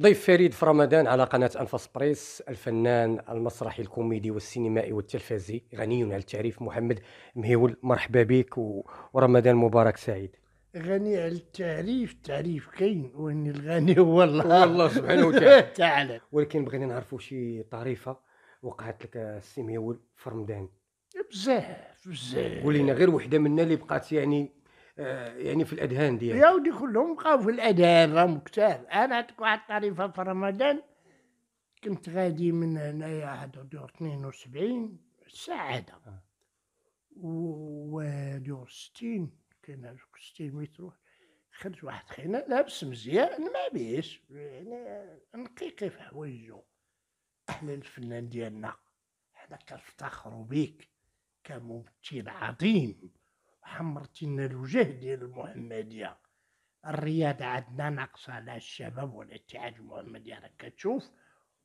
ضيف فريد في رمضان على قناة أنفاس بريس الفنان المسرحي الكوميدي والسينمائي والتلفزي غني عن التعريف محمد مهيول. مرحبا بك ورمضان مبارك سعيد. غني على التعريف، التعريف كاين وان الغني هو الله سبحانه وتعالى. ولكن بغينا نعرفوا شي طريفه وقعت لك السي مهيول في رمضان. بزاف بزاف، ولينا غير وحده منا اللي بقات يعني في الاذهان ديالك. يا ودي كلهم بقاو في الاذهان، راهم كثار. انا عندك واحد الطريفه في رمضان، كنت غادي من هنايا عاد دور 72 السعاده ودور 60 كاين 60 متر، خرج واحد خينا لابس مزيان ما بيش يعني نقي كيف حوايجو. احنا الفنان ديالنا حنا كنفتخروا بيك كممثل عظيم، حمرتي لنا الوجه ديال المحمديه. الرياضه عندنا ناقصه على الشباب والاتحاد المحمدي راك كتشوف،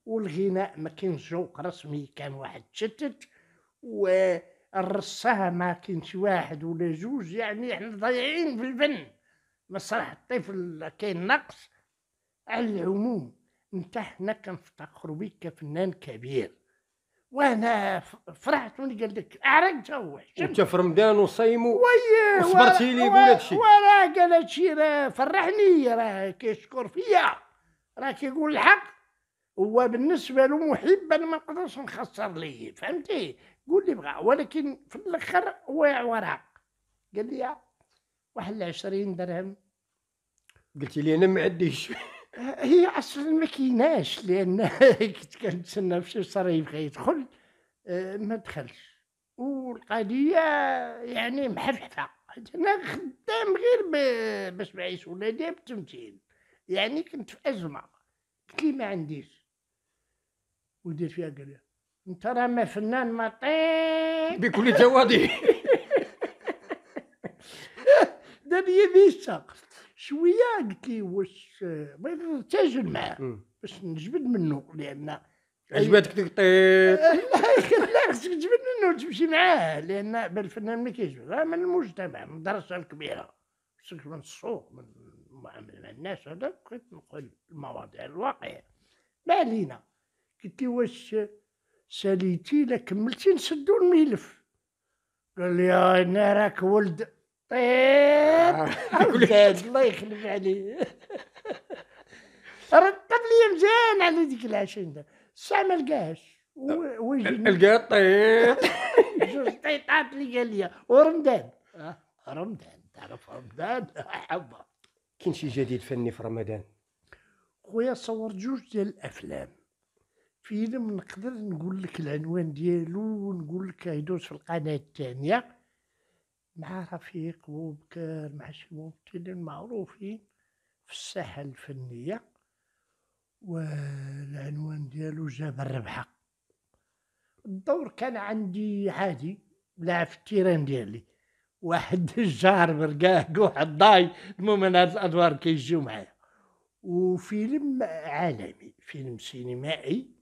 والغناء ما كاينش ذوق رسمي، كان واحد تشتت الرصه ما كاينش واحد ولا جوج، يعني احنا ضايعين في الفن. مسرح الطفل كاين نقص. على العموم انت حنا كنفتخروا بك كفنان كبير، وانا فرحت ملي قال لك عرقت. هو انت في رمضان وصيم وصبرتي لي يقول هادشي، وراه قال هادشي راه فرحني، راه كيشكر فيا، راه كيقول الحق. هو بالنسبه له محب، انا ما نقدرش نخسر ليه، فهمتي؟ قول لي بغا، ولكن في الاخر هو وراق قال لي واحد العشرين درهم. قلت لي انا ما عنديش. هي اصلا ما كايناش، لان كنت كنتسنى في شي صريف غيدخل ما دخلش، والقضيه يعني محفحفه. انا خدام غير باش نعيش ولادي بالتمثيل، يعني كنت في ازمه. قلت لي ما عنديش، ودير فيها قال لي انت راه ما فنان ما طيب بكل جوادي. دابيا بيسا شويه قلت لي واش بغيت نرتجل معاه باش نجبد منه، لان عجبتك ديك الطيب. لا خصك تجبد منه وتمشي معاه، لان بالفنان ما كيجبد راه من المجتمع، من الدرجه الكبيره، خصك من السوق، من المعامله مع الناس. هذا بقيت نقول المواضيع الواقعيه. ما علينا. قلت لي واش ساليتي لا كملتي نسدو الملف؟ قال لي انا راك ولد طيب. الله يخلف عليه. رتب لي مزيان على ديك العشرين، الساعه ما لقاهاش، لقاه طيب. جوج طيطات اللي قال لي. ورمضان رمضان تعرف رمضان حبه. كاين شي جديد فني في رمضان؟ خويا صورت جوج ديال الافلام. فيلم نقدر نقول لك العنوان ديالو ونقول لك يدوز في القناه الثانيه، مع رفيق وبكر، مع شي ممثلين معروفين في الساحه الفنيه، والعنوان ديالو جاب الربحه. الدور كان عندي عادي، لاعب في التيران ديالي، واحد الجار برقاق واحد الضاي. المهم انا هاد الادوار كيجيو معايا. وفيلم عالمي، فيلم سينمائي.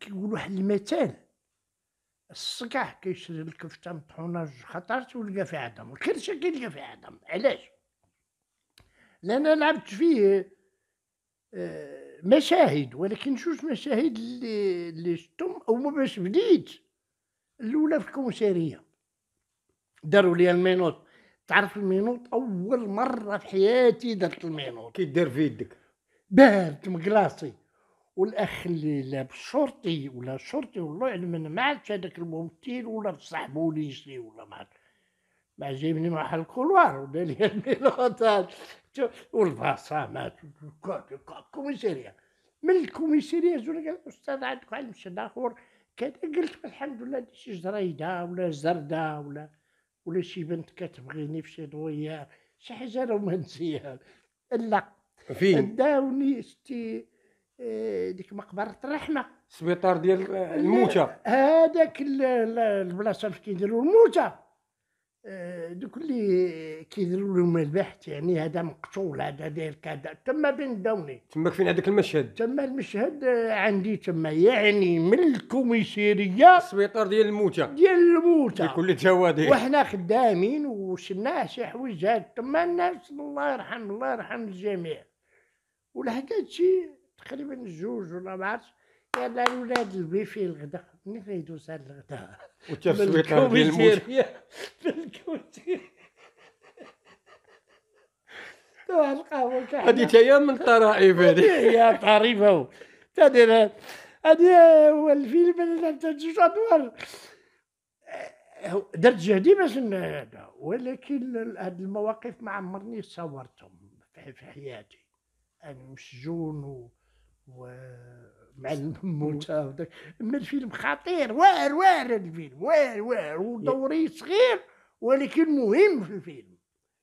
كيقول واحد المثال، الصقع كيشري الكفته مطحونه جوج خطرات ولقى فيها عظم، الكرشه كيلقى فيها عظم. علاش؟ لان لعبت فيه مشاهد، ولكن جوج مشاهد اللي شفتهم هما باش بديت. الاولى في الكومساريه داروا لي المينوط. تعرف المينوط؟ اول مره في حياتي درت المينوط. كيدير في يدك بارد مقلاصي، والاخ اللي لابس شرطي ولا شرطي والله علم انا ما عرفتش هذاك الممثل ولا بصح بوليسي ولا ما عرفتش، ما جايبني مع واحد الكولوار ودار لي الميلوطات والبصامات الكوميساريه. من الكوميساريه زول قال الاستاذ عندك واحد المشهد اخر كذا. قلت الحمد لله دي شي جريده ولا زرده ولا شي بنت كتبغيني في شي ضويه، شي حاجه رومانسيه. لا فين داوني شتي ديك مقبره الرحمه، السبيطار ديال الموتى، هذاك البلاصه اللي كيديروا الموتى. دوك اللي كيديروا لهم البحث، يعني هذا مقتول، هذا داير كذا، تما بين داوني تماك فين هذاك المشهد، تما المشهد عندي تما، يعني من الكوميسيريه السبيطار ديال الموتى، ديال الموتى بكل الجوانب، وحنا خدامين وشناه شي حوايج هاد تما الناس، الله يرحم، الله يرحم الجميع. ولحد هادشي تقريبا الجوج ولا ما عرفتش، قال الولاد البي في الغدا، منين كيدوز هاد الغدا وتا السويطار ديال الموتى تو القهوه كاع هادي تاهي من الطرائف، هادي هي طريفه تادير. هادي هو الفيلم اللي درت جوج ادوار، درت جهدي باش ولكن هاد المواقف ما عمرني صورتهم في حياتي، انا مسجون مع الموتى. اما الفيلم خطير، واعر واعر الفيلم، واعر واعر، ودوري صغير ولكن مهم في الفيلم.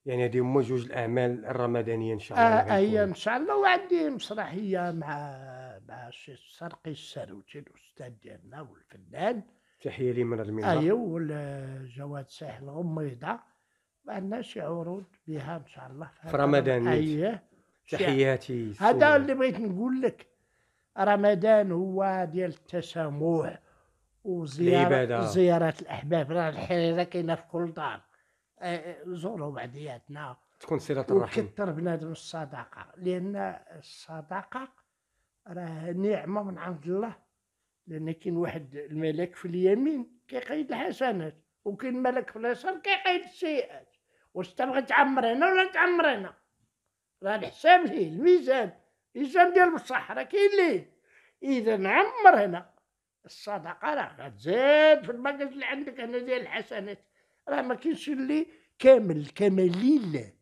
يعني هذه هما جوج الاعمال الرمضانيه ان شاء الله. هي ان شاء الله، وعندي مسرحيه مع السي السرقي الساروتي الاستاذ ديالنا والفنان، تحيه لي من المنبر. ايوا جواد ساحل الغميضه، عندنا شي عروض بها ان شاء الله في رمضان. اييه تحياتي. هذا اللي بغيت نقول لك، رمضان هو ديال التسامح وزيارة الأحباب، راه الحريرة كاينة في كل دار، زوروا بعضياتنا، تكون صلة الرحم، وكثر بنادم الصدقة، لأن الصدقة راه نعمة من عند الله، لأن كاين واحد الملك في اليمين كيقيد الحسنات، وكاين ملك في اليسار كيقيد السيئات، واش تبغي تعمر هنا ولا تعمر هنا، راه الحساب ليه، الميزان، الميزان ديال بصح راه كاين ليه، إذا نعمر هنا الصدقه راه غتزاد في الباكاج اللي عندك هنا ديال الحسنات، راه ما كاينش اللي كامل كمال لله،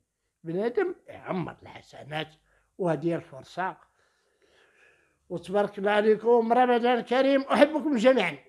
بنادم يعمر الحسنات، وهذه الفرصه. وتبارك الله عليكم، رمضان كريم، احبكم جميعا.